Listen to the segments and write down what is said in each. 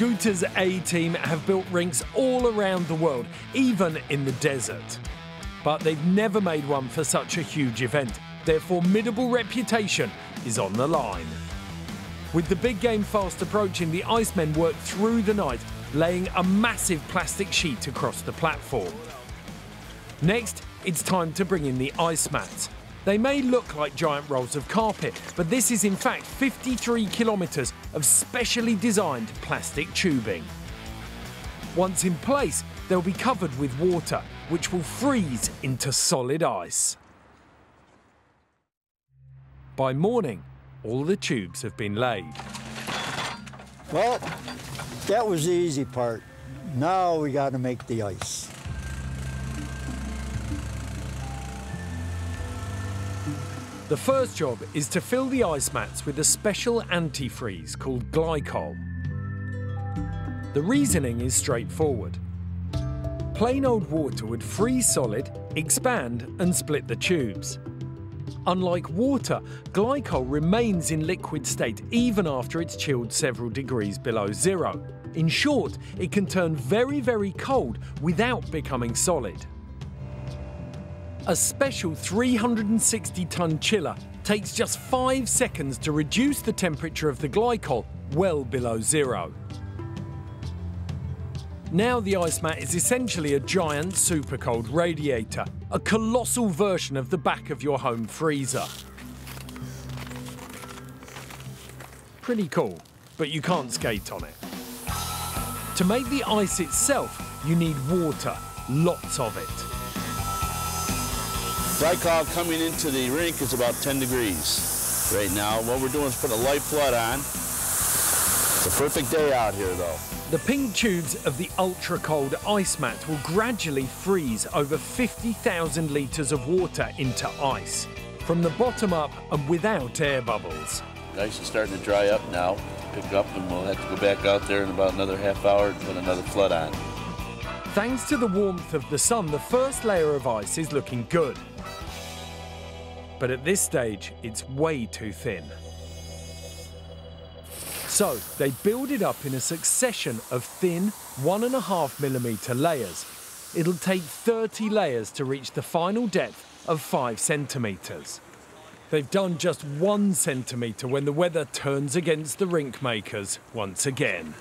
Scooter's A-Team have built rinks all around the world, even in the desert. But they've never made one for such a huge event. Their formidable reputation is on the line. With the big game fast approaching, the Icemen worked through the night, laying a massive plastic sheet across the platform. Next, it's time to bring in the ice mats. They may look like giant rolls of carpet, but this is in fact 53 kilometres of specially designed plastic tubing. Once in place, they'll be covered with water, which will freeze into solid ice. By morning, all the tubes have been laid. Well, that was the easy part. Now we got to make the ice. The first job is to fill the ice mats with a special antifreeze called glycol. The reasoning is straightforward. Plain old water would freeze solid, expand and split the tubes. Unlike water, glycol remains in liquid state even after it's chilled several degrees below zero. In short, it can turn very, very cold without becoming solid. A special 360-ton chiller takes just 5 seconds to reduce the temperature of the glycol well below zero. Now the ice mat is essentially a giant super-cold radiator, a colossal version of the back of your home freezer. Pretty cool, but you can't skate on it. To make the ice itself, you need water, lots of it. Glycol coming into the rink is about 10 degrees right now. What we're doing is putting a light flood on. It's a perfect day out here, though. The pink tubes of the ultra-cold ice mat will gradually freeze over 50,000 litres of water into ice, from the bottom up and without air bubbles. The ice is starting to dry up now, pick up, and we'll have to go back out there in about another half hour and put another flood on. Thanks to the warmth of the sun, the first layer of ice is looking good. But at this stage, it's way too thin. So they build it up in a succession of thin 1.5mm layers. It'll take 30 layers to reach the final depth of 5 centimetres. They've done just 1 centimetre when the weather turns against the rink makers once again.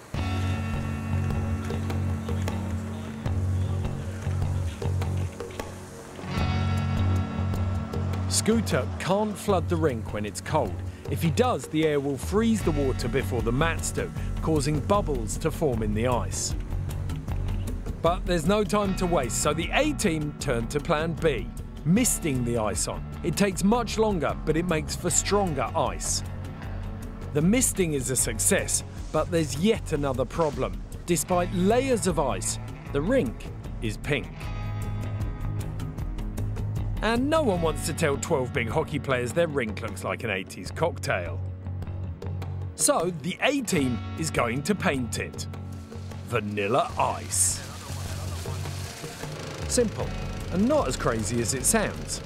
Scooter can't flood the rink when it's cold. If he does, the air will freeze the water before the mats do, causing bubbles to form in the ice. But there's no time to waste, so the A-Team turned to plan B, misting the ice on. It takes much longer, but it makes for stronger ice. The misting is a success, but there's yet another problem. Despite layers of ice, the rink is pink. And no one wants to tell 12 big hockey players their rink looks like an 80s cocktail. So the A-Team is going to paint it. Vanilla ice. Simple, and not as crazy as it sounds.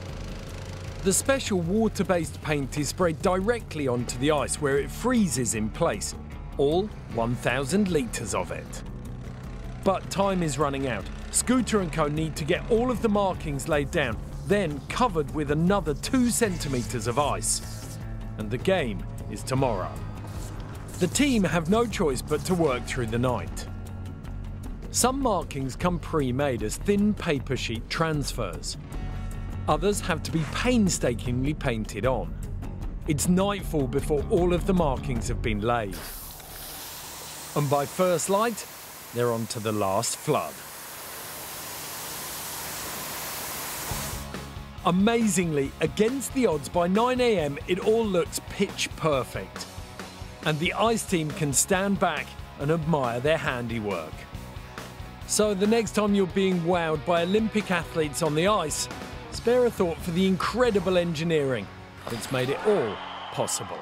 The special water-based paint is sprayed directly onto the ice where it freezes in place, all 1,000 litres of it. But time is running out. Scooter and co need to get all of the markings laid down, then covered with another 2 centimetres of ice. And the game is tomorrow. The team have no choice but to work through the night. Some markings come pre-made as thin paper sheet transfers. Others have to be painstakingly painted on. It's nightfall before all of the markings have been laid. And by first light, they're on to the last flood. Amazingly, against the odds, by 9 a.m, it all looks pitch perfect. And the ice team can stand back and admire their handiwork. So the next time you're being wowed by Olympic athletes on the ice, spare a thought for the incredible engineering that's made it all possible.